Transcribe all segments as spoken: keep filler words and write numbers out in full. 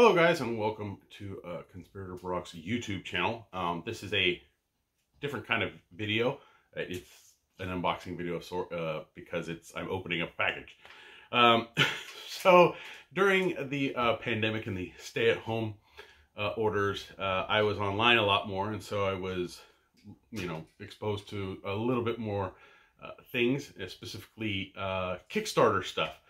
Hello guys, and welcome to uh, Conspirator Brock's YouTube channel. Um, this is a different kind of video. It's an unboxing video sort uh, because it's I'm opening up a package. Um, so during the uh, pandemic and the stay-at-home uh, orders, uh, I was online a lot more, and so I was, you know, exposed to a little bit more uh, things, specifically uh, Kickstarter stuff.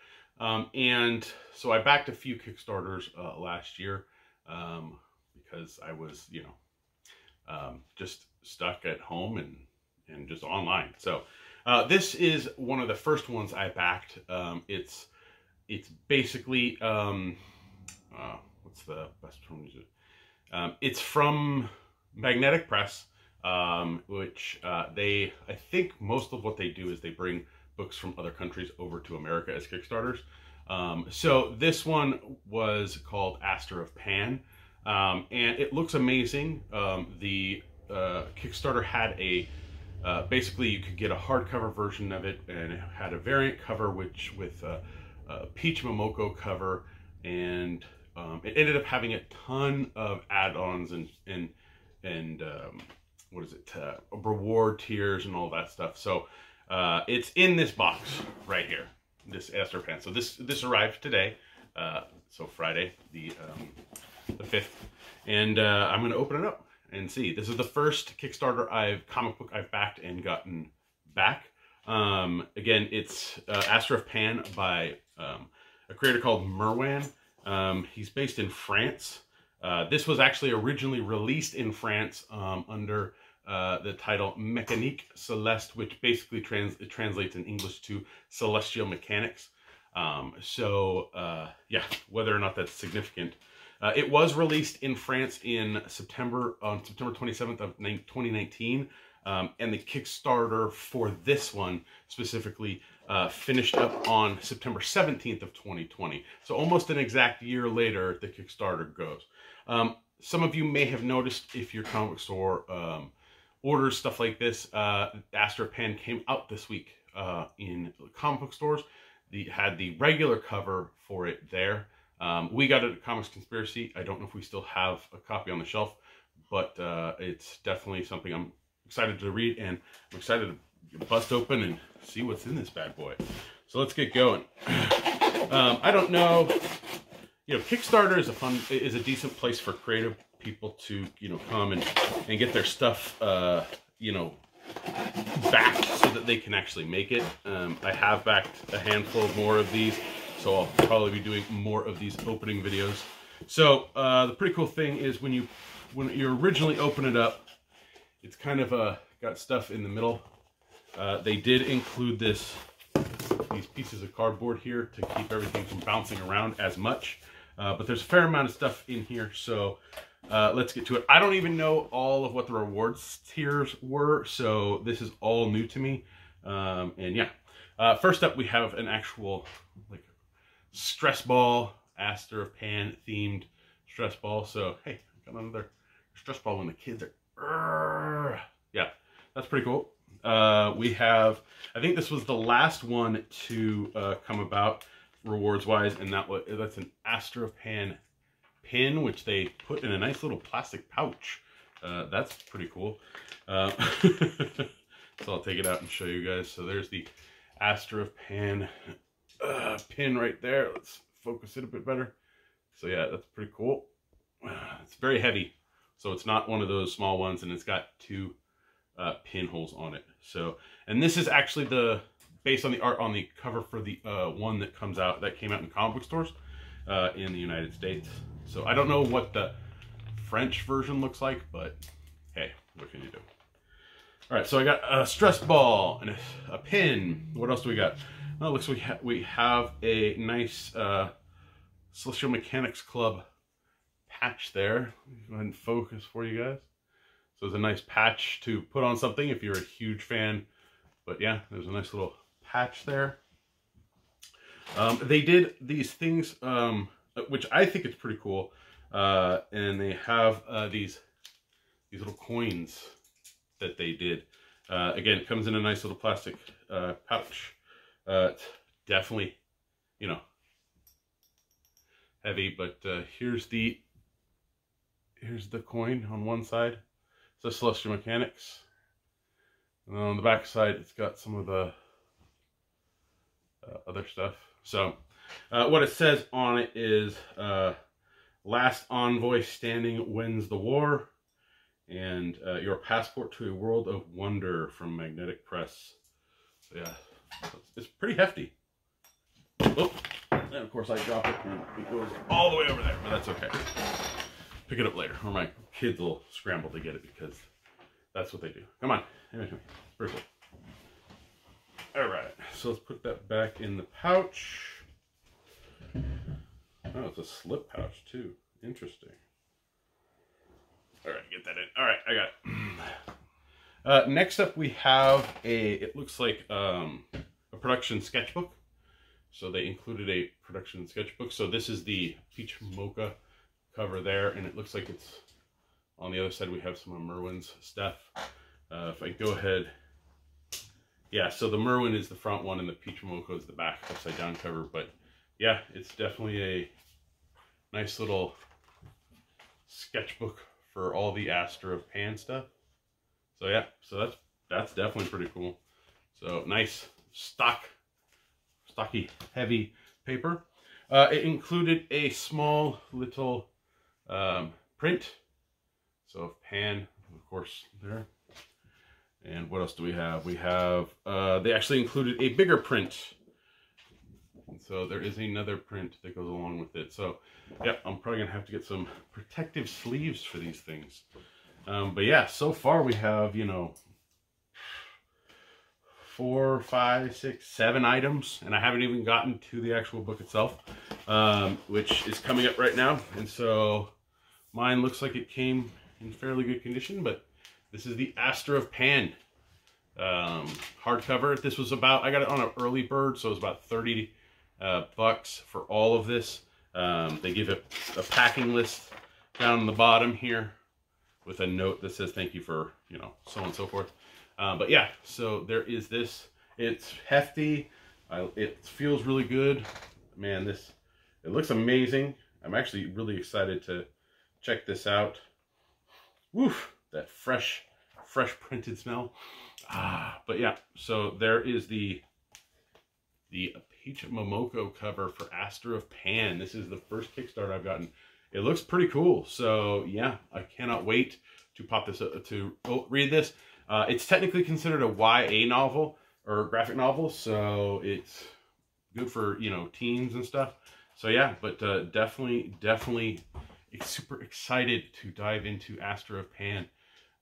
Um, and so I backed a few Kickstarters uh, last year um, because I was, you know, um, just stuck at home and, and just online. So uh, this is one of the first ones I backed. Um, it's it's basically, um, uh, what's the best term to use it? Um, it's from Magnetic Press, um, which uh, they, I think most of what they do is they bring books from other countries over to America as Kickstarters. Um, so this one was called Aster of Pan, um, and it looks amazing. Um, the uh, Kickstarter had a, uh, basically you could get a hardcover version of it, and it had a variant cover which with a, a Peach Momoko cover, and um, it ended up having a ton of add-ons and, and, and um, what is it, uh, reward tiers and all that stuff. So Uh, it's in this box right here, this Aster Pan. So this this arrived today, uh, so Friday the um, the fifth, and uh, I'm gonna open it up and see. This is the first Kickstarter I've comic book I've backed and gotten back. Um, again, it's uh, Aster of Pan by um, a creator called Merwan. Um, he's based in France. Uh, this was actually originally released in France um, under. Uh, the title Mécanique Céleste, which basically trans it translates in English to Celestial Mechanics. Um, so, uh, yeah, whether or not that's significant. Uh, it was released in France in September, on September twenty-seventh of twenty nineteen, um, and the Kickstarter for this one specifically uh, finished up on September seventeenth of twenty twenty. So almost an exact year later, the Kickstarter goes. Um, some of you may have noticed if your comic store um, orders, stuff like this. Uh, Aster of Pan came out this week uh, in comic book stores. They had the regular cover for it there. Um, we got it at Comics Conspiracy. I don't know if we still have a copy on the shelf, but uh, it's definitely something I'm excited to read, and I'm excited to bust open and see what's in this bad boy. So let's get going. um, I don't know. You know, Kickstarter is a fun, is a decent place for creative people to, you know, come and, and get their stuff, uh, you know, backed so that they can actually make it. Um, I have backed a handful of more of these, so I'll probably be doing more of these opening videos. So uh, the pretty cool thing is when you when you originally open it up, it's kind of uh, got stuff in the middle. Uh, they did include this these pieces of cardboard here to keep everything from bouncing around as much. Uh, but there's a fair amount of stuff in here, so Uh, let's get to it. I don't even know all of what the rewards tiers were, so this is all new to me. Um, and yeah, uh, first up we have an actual like stress ball, Aster of Pan themed stress ball. So hey, I got another stress ball when the kids are. Urgh. Yeah, that's pretty cool. Uh, we have, I think this was the last one to uh, come about rewards wise, and that was that's an Aster of Pan pin, which they put in a nice little plastic pouch. Uh, that's pretty cool. Uh, so I'll take it out and show you guys. So there's the Aster of Pan uh, pin right there. Let's focus it a bit better. So yeah, that's pretty cool. Uh, it's very heavy, so it's not one of those small ones, and it's got two uh, pinholes on it. So, and this is actually the based on the art on the cover for the uh, one that comes out that came out in comic book stores uh, in the United States. So I don't know what the French version looks like, but hey, what can you do? All right, so I got a stress ball and a, a pin. What else do we got? Well, it looks like we, ha we have a nice uh, Celestial Mechanics Club patch there. Go ahead and focus for you guys. So there's a nice patch to put on something if you're a huge fan. But yeah, there's a nice little patch there. Um, they did these things... Um, which I think is pretty cool, uh, and they have uh, these these little coins that they did. Uh, again, it comes in a nice little plastic uh, pouch. Uh, it's definitely, you know, heavy, but uh, here's the here's the coin on one side. It says Celestial Mechanics. And then on the back side, it's got some of the uh, other stuff. So uh, what it says on it is uh, last envoy standing wins the war, and uh, your passport to a world of wonder from Magnetic Press. So yeah, it's pretty hefty. Oh, and of course I drop it and it goes all the way over there, but that's okay. Pick it up later, or my kids will scramble to get it because that's what they do. Come on, anyway, first one. All right, so let's put that back in the pouch. Oh, it's a slip pouch too, interesting. All right, get that in. All right, I got it. Uh, next up we have a, it looks like um, a production sketchbook. So they included a production sketchbook. So this is the Peach Momoko cover there, and it looks like it's on the other side. We have some of Merwan's stuff. Uh, if I go ahead, yeah. So the Merwan is the front one, and the Peach Momoko is the back upside down cover. But yeah, it's definitely a nice little sketchbook for all the Aster of Pan stuff. So yeah, so that's that's definitely pretty cool. So nice stock. Stocky, heavy paper. Uh, it included a small little um, print. So of Pan, of course, there. And what else do we have? We have, uh, they actually included a bigger print. And so there is another print that goes along with it. So yeah, I'm probably gonna have to get some protective sleeves for these things. Um, but yeah, so far we have, you know, four, five, six, seven items, and I haven't even gotten to the actual book itself, um, which is coming up right now. And so mine looks like it came in fairly good condition, but this is the Aster of Pan um, hardcover. This was about, I got it on an early bird, so it was about thirty uh, bucks for all of this. Um, they give a, a packing list down on the bottom here with a note that says thank you for, you know, so on and so forth. Uh, but yeah, so there is this. It's hefty. I, it feels really good. Man, this, it looks amazing. I'm actually really excited to check this out. Woof, that fresh, fresh printed smell. Ah, but yeah, so there is the, the Peach Momoko cover for Aster of Pan. This is the first Kickstarter I've gotten. It looks pretty cool. So yeah, I cannot wait to pop this up, to read this. Uh, it's technically considered a Y A novel or graphic novel, so it's good for, you know, teens and stuff. So yeah, but uh, definitely, definitely super excited to dive into Aster of Pan.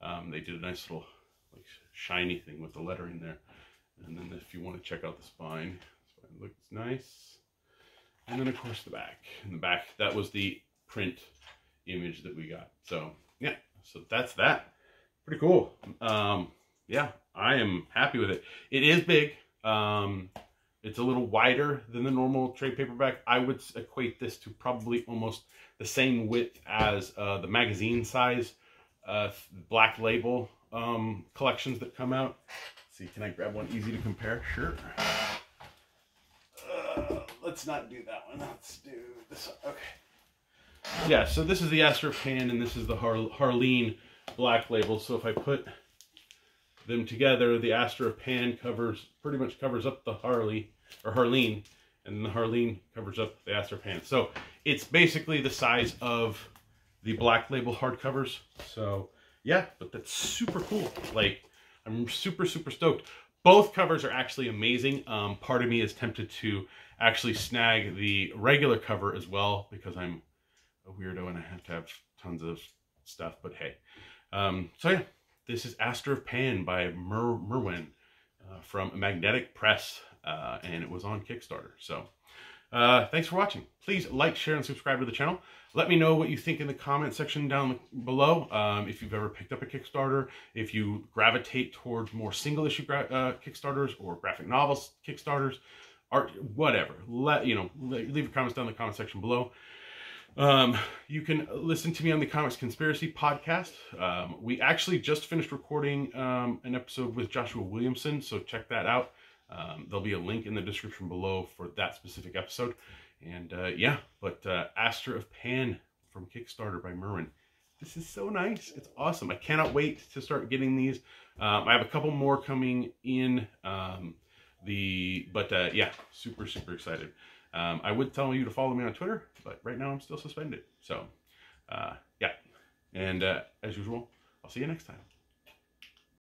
Um, they did a nice little like shiny thing with the lettering there. And then if you want to check out the spine, the spine looks nice. And then of course the back. In the back, that was the print image that we got. So yeah, so that's that. Pretty cool. Um, yeah, I am happy with it. It is big. Um, it's a little wider than the normal trade paperback. I would equate this to probably almost the same width as uh, the magazine size uh, Black Label um, collections that come out. Let's see, can I grab one easy to compare? Sure. Uh, let's not do that one. Let's do this one. Okay. Yeah, so this is the Aster of Pan, and this is the Har Harleen Black Label. So if I put them together, the Aster of Pan covers pretty much covers up the Harley or Harleen, and the Harleen covers up the Aster of Pan. So it's basically the size of the Black Label hardcovers. So yeah, but that's super cool. Like, I'm super super stoked. Both covers are actually amazing. Um, part of me is tempted to actually snag the regular cover as well because I'm a weirdo and I have to have tons of stuff. But hey. Um, so yeah, this is Aster of Pan by Mer Merwan uh, from Magnetic Press, uh, and it was on Kickstarter. So uh, thanks for watching. Please like, share, and subscribe to the channel. Let me know what you think in the comment section down below. Um, if you've ever picked up a Kickstarter, if you gravitate towards more single issue gra uh, Kickstarters or graphic novels Kickstarters, art, whatever. Let you know. Leave your comments down in the comment section below. Um, you can listen to me on the Comic Conspiracy Podcast. Um, we actually just finished recording um, an episode with Joshua Williamson, so check that out. Um, there'll be a link in the description below for that specific episode. And uh, yeah, but uh, Aster of Pan from Kickstarter by Merwan. This is so nice. It's awesome. I cannot wait to start getting these. Um, I have a couple more coming in. Um, the But uh, yeah, super, super excited. Um, I would tell you to follow me on Twitter, but right now I'm still suspended. So uh, yeah, and uh, as usual, I'll see you next time.